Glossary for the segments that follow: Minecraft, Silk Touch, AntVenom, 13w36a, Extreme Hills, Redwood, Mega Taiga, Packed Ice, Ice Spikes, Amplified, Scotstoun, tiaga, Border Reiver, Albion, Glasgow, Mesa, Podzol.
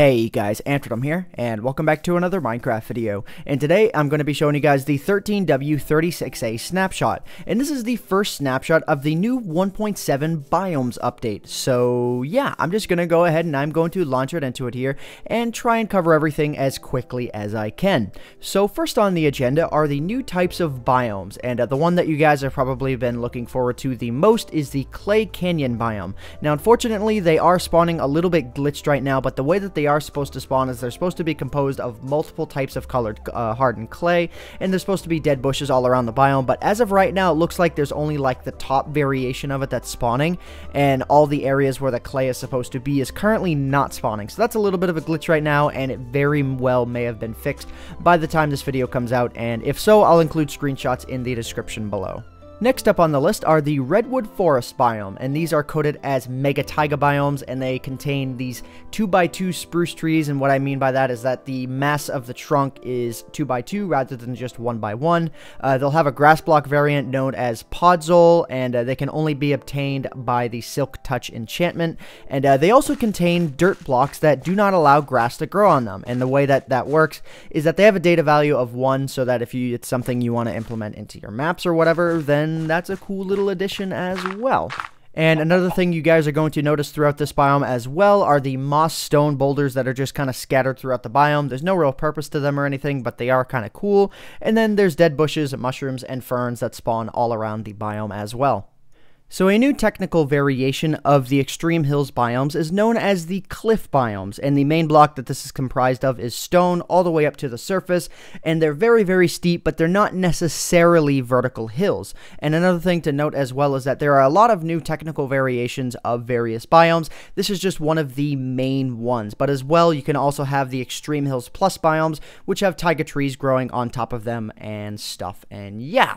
Hey guys, AntVenom here, and welcome back to another Minecraft video. And today I'm going to be showing you guys the 13w36a snapshot. And this is the first snapshot of the new 1.7 biomes update. So yeah, I'm just going to go ahead and I'm going to launch right into it here and try and cover everything as quickly as I can. So first on the agenda are the new types of biomes, and the one that you guys have probably been looking forward to the most is the Clay Canyon biome. Now unfortunately they are spawning a little bit glitched right now, but the way that they are supposed to spawn is they're supposed to be composed of multiple types of colored hardened clay, and there's supposed to be dead bushes all around the biome. But as of right now, it looks like there's only like the top variation of it that's spawning, and all the areas where the clay is supposed to be is currently not spawning. So that's a little bit of a glitch right now, and it very well may have been fixed by the time this video comes out, and if so, I'll include screenshots in the description below. Next up on the list are the Redwood Forest biome, and these are coded as Mega Taiga biomes, and they contain these 2x2 spruce trees. And what I mean by that is that the mass of the trunk is 2x2 rather than just 1x1. They'll have a grass block variant known as Podzol, and they can only be obtained by the Silk Touch enchantment. And they also contain dirt blocks that do not allow grass to grow on them. And the way that that works is that they have a data value of 1, so that if it's something you want to implement into your maps or whatever, then that's a cool little addition as well. And another thing you guys are going to notice throughout this biome as well are the moss stone boulders that are just kind of scattered throughout the biome. There's no real purpose to them or anything, but they are kind of cool. And then there's dead bushes, mushrooms, and ferns that spawn all around the biome as well. So a new technical variation of the Extreme Hills biomes is known as the cliff biomes, and the main block that this is comprised of is stone all the way up to the surface, and they're very steep, but they're not necessarily vertical hills. And another thing to note as well is that there are a lot of new technical variations of various biomes. This is just one of the main ones, but as well you can also have the Extreme Hills Plus biomes, which have taiga trees growing on top of them and stuff, and yeah.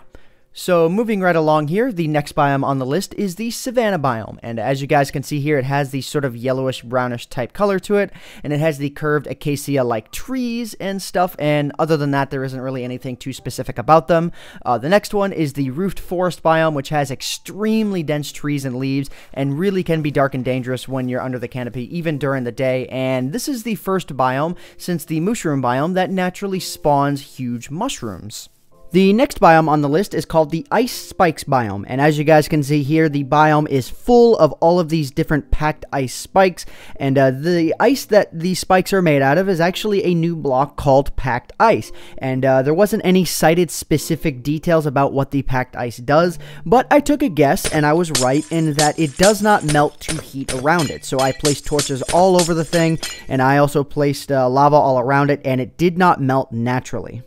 So moving right along here, the next biome on the list is the savanna biome, and as you guys can see here, it has the sort of yellowish brownish type color to it, and it has the curved acacia like trees and stuff, and other than that there isn't really anything too specific about them. The next one is the roofed forest biome, which has extremely dense trees and leaves and really can be dark and dangerous when you're under the canopy even during the day, and this is the first biome since the mushroom biome that naturally spawns huge mushrooms. The next biome on the list is called the Ice Spikes biome, and as you guys can see here, the biome is full of all of these different packed ice spikes, and the ice that these spikes are made out of is actually a new block called Packed Ice, and there wasn't any cited specific details about what the Packed Ice does, but I took a guess, and I was right in that it does not melt to heat around it. So I placed torches all over the thing, and I also placed lava all around it, and it did not melt naturally.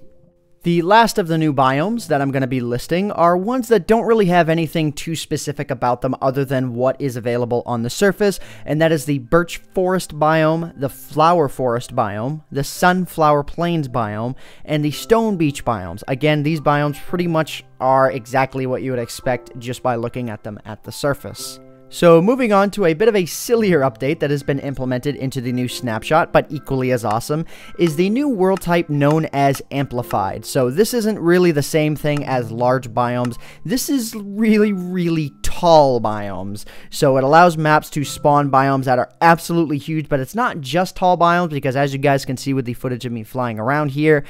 The last of the new biomes that I'm going to be listing are ones that don't really have anything too specific about them other than what is available on the surface, and that is the Birch Forest biome, the Flower Forest biome, the Sunflower Plains biome, and the Stone Beach biomes. Again, these biomes pretty much are exactly what you would expect just by looking at them at the surface. So moving on to a bit of a sillier update that has been implemented into the new snapshot, but equally as awesome, is the new world type known as Amplified. So this isn't really the same thing as large biomes. This is really tall biomes. So it allows maps to spawn biomes that are absolutely huge, but it's not just tall biomes, because as you guys can see with the footage of me flying around here,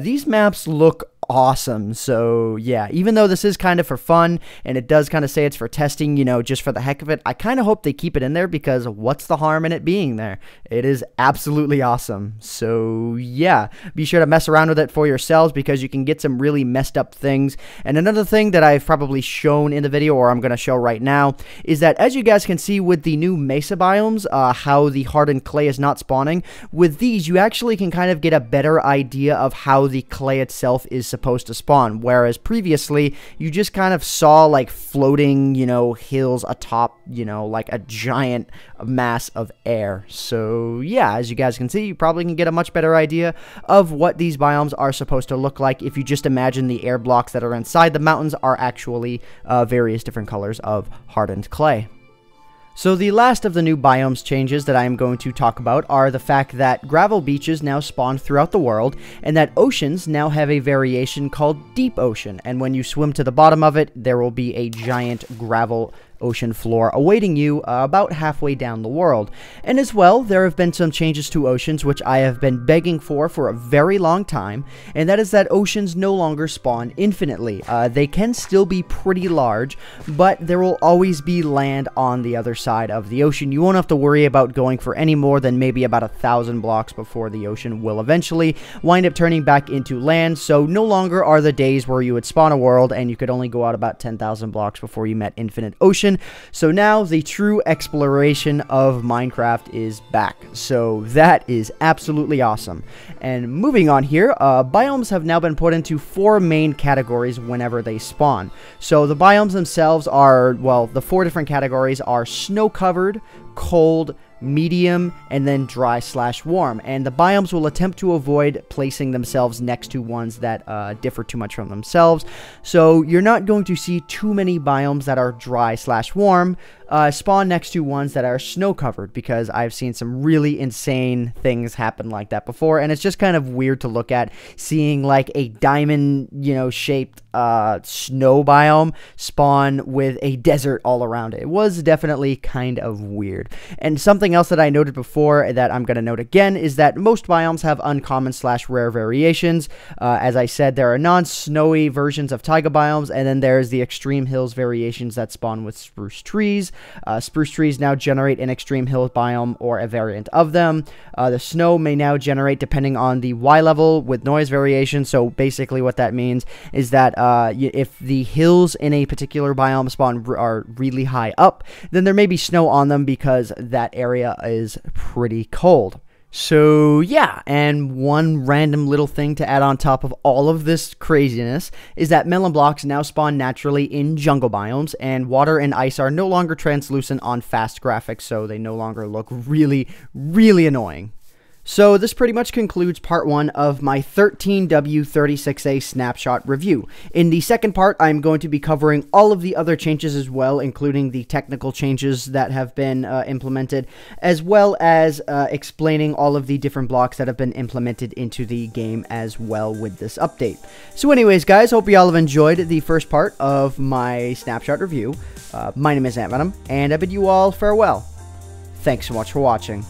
these maps look awesome. So yeah, even though this is kind of for fun and it does kind of say it's for testing, you know, just for the heck of it, I kind of hope they keep it in there, because what's the harm in it being there? It is absolutely awesome. So yeah, be sure to mess around with it for yourselves, because you can get some really messed up things. And another thing that I've probably shown in the video, or I'm going to show right now, is that as you guys can see with the new Mesa biomes, how the hardened clay is not spawning, with these you actually can kind of get a better idea of how the clay itself is supposed to spawn, whereas previously you just kind of saw like floating, you know, hills atop, you know, like a giant mass of air. So yeah, as you guys can see, you probably can get a much better idea of what these biomes are supposed to look like if you just imagine the air blocks that are inside the mountains are actually various different colors of hardened clay. So the last of the new biomes changes that I am going to talk about are the fact that gravel beaches now spawn throughout the world, and that oceans now have a variation called Deep Ocean, and when you swim to the bottom of it, there will be a giant gravel ocean floor awaiting you about halfway down the world. And as well, there have been some changes to oceans, which I have been begging for a very long time, and that is that oceans no longer spawn infinitely. They can still be pretty large, but there will always be land on the other side of the ocean. You won't have to worry about going for any more than maybe about 1,000 blocks before the ocean will eventually wind up turning back into land, so no longer are the days where you would spawn a world and you could only go out about 10,000 blocks before you met infinite ocean. So now the true exploration of Minecraft is back. So that is absolutely awesome. And moving on here, biomes have now been put into 4 main categories whenever they spawn. So the biomes themselves are, well, the 4 different categories are snow-covered, cold, medium, and then dry/warm, and the biomes will attempt to avoid placing themselves next to ones that differ too much from themselves. So you're not going to see too many biomes that are dry/warm spawn next to ones that are snow covered, because I've seen some really insane things happen like that before, and it's just kind of weird to look at, seeing like a diamond, you know, shaped snow biome spawn with a desert all around it. It was definitely kind of weird. And something else that I noted before that I'm going to note again is that most biomes have uncommon/rare variations. As I said, there are non-snowy versions of taiga biomes, and then there's the Extreme Hills variations that spawn with spruce trees. Spruce trees now generate an Extreme Hill biome or a variant of them. The snow may now generate depending on the Y level with noise variation. So basically what that means is that if the hills in a particular biome spawn are really high up, then there may be snow on them because that area is pretty cold. So yeah, and one random little thing to add on top of all of this craziness is that melon blocks now spawn naturally in jungle biomes, and water and ice are no longer translucent on fast graphics, so they no longer look really, really annoying. So this pretty much concludes part 1 of my 13w36a snapshot review. In the second part, I'm going to be covering all of the other changes as well, including the technical changes that have been implemented, as well as explaining all of the different blocks that have been implemented into the game as well with this update. So anyways, guys, hope you all have enjoyed the first part of my snapshot review. My name is AntVenom, and I bid you all farewell. Thanks so much for watching.